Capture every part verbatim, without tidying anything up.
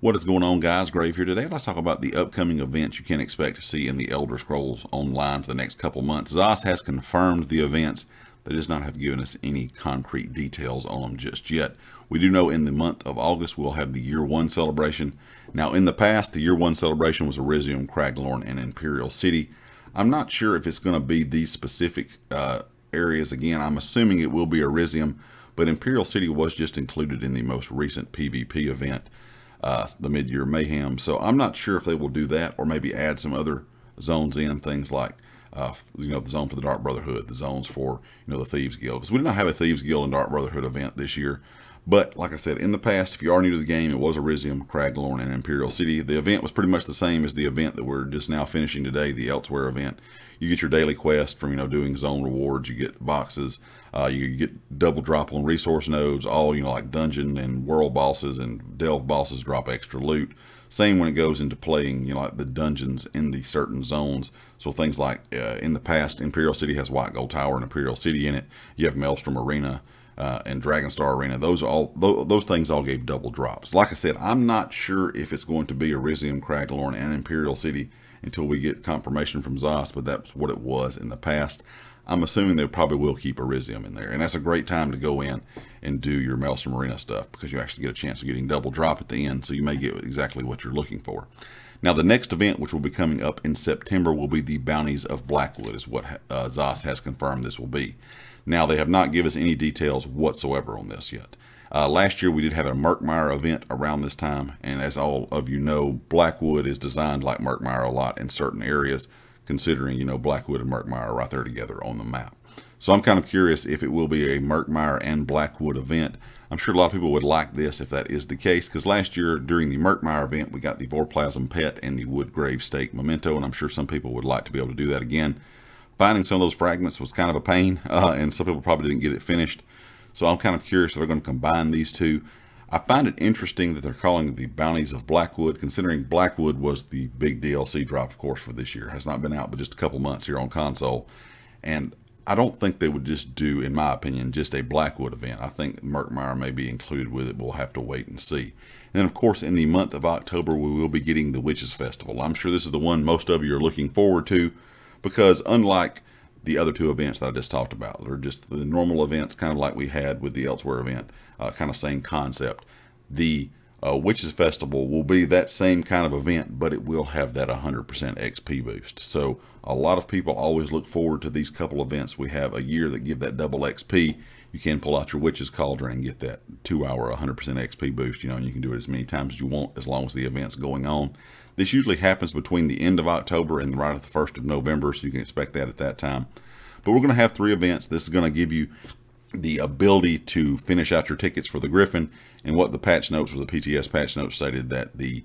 What is going on, guys? Grave here today. Let's talk about the upcoming events you can expect to see in the Elder Scrolls Online for the next couple months. Zos has confirmed the events. They does not have given us any concrete details on them just yet. We do know in the month of August, we'll have the Year One celebration. Now, in the past, the Year One celebration was Arisium, Craglorn, and Imperial City. I'm not sure if it's going to be these specific uh, areas again. I'm assuming it will be Arisium, but Imperial City was just included in the most recent PvP event, uh, the Mid-Year Mayhem. So I'm not sure if they will do that or maybe add some other zones in, things like Uh, you know, the zone for the Dark Brotherhood, the zones for, you know, the Thieves Guild. Because we did not have a Thieves Guild and Dark Brotherhood event this year. But, like I said, in the past, if you are new to the game, it was Arisium, Craglorn, and Imperial City. The event was pretty much the same as the event that we're just now finishing today, the Elsewhere event. You get your daily quest from, you know, doing zone rewards. You get boxes. Uh, you get double drop on resource nodes. All, you know, like dungeon and world bosses and delve bosses drop extra loot. Same when it goes into playing, you know, like the dungeons in the certain zones. So things like uh, in the past, Imperial City has White Gold Tower and Imperial City in it. You have Maelstrom Arena uh, and Dragon Star Arena. Those are all th those things all gave double drops. Like I said, I'm not sure if it's going to be Arisium, Craglorn, and Imperial City until we get confirmation from Zos, but that's what it was in the past. I'm assuming they probably will keep Arisium in there, and that's a great time to go in and do your Maelstrom Arena stuff because you actually get a chance of getting double drop at the end, so you may get exactly what you're looking for. Now, the next event, which will be coming up in September, will be the Bounties of Blackwood, is what uh, Zos has confirmed this will be. Now, they have not given us any details whatsoever on this yet. Uh, last year, we did have a Murkmire event around this time, and as all of you know, Blackwood is designed like Murkmire a lot in certain areas, considering, you know, Blackwood and Murkmire are right there together on the map. So I'm kind of curious if it will be a Murkmire and Blackwood event. I'm sure a lot of people would like this if that is the case, because last year during the Murkmire event, we got the Vorplasm pet and the Wood Gravestake memento, and I'm sure some people would like to be able to do that again. Finding some of those fragments was kind of a pain, uh, and some people probably didn't get it finished. So I'm kind of curious if they're going to combine these two. I find it interesting that they're calling the Bounties of Blackwood, considering Blackwood was the big D L C drop, of course, for this year. It has not been out but just a couple months here on console. And I don't think they would just do, in my opinion, just a Blackwood event. I think Murkmire may be included with it. We'll have to wait and see. And then, of course, in the month of October, we will be getting the Witches Festival. I'm sure this is the one most of you are looking forward to because, unlike the other two events that I just talked about, they're just the normal events, kind of like we had with the Elsewhere event, uh, kind of same concept. The uh, Witches Festival will be that same kind of event, but it will have that one hundred percent X P boost. So a lot of people always look forward to these couple events we have a year that give that double X P. You can pull out your Witch's Cauldron and get that two hour one hundred percent X P boost, you know, and you can do it as many times as you want as long as the event's going on. This usually happens between the end of October and right at the first of November, so you can expect that at that time. But we're going to have three events. This is going to give you the ability to finish out your tickets for the Griffin, and what the patch notes or the P T S patch notes stated that the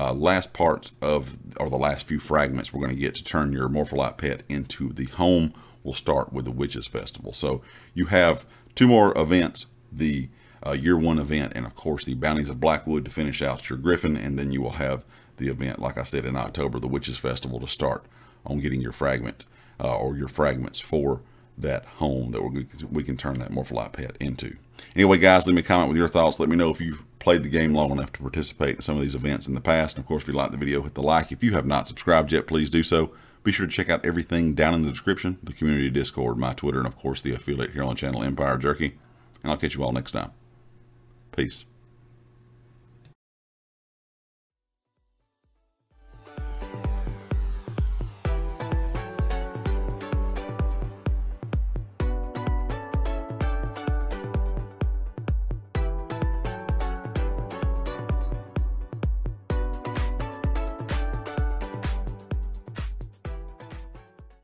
uh, last parts of, or the last few fragments we're going to get to turn your Morpholith pet into the home will start with the Witches Festival. So you have two more events, the uh, Year One event, and of course the Bounties of Blackwood to finish out your Griffin, and then you will have the event, like I said, in October, the Witches Festival, to start on getting your fragment uh, or your fragments for that home that we're, we can turn that Morpholith pet into. Anyway, guys, leave me a comment with your thoughts. Let me know if you've played the game long enough to participate in some of these events in the past. And of course, if you like the video, hit the like. If you have not subscribed yet, please do so. Be sure to check out everything down in the description, the community Discord, my Twitter, and of course the affiliate here on the channel, Empire Jerky. And I'll catch you all next time. Peace.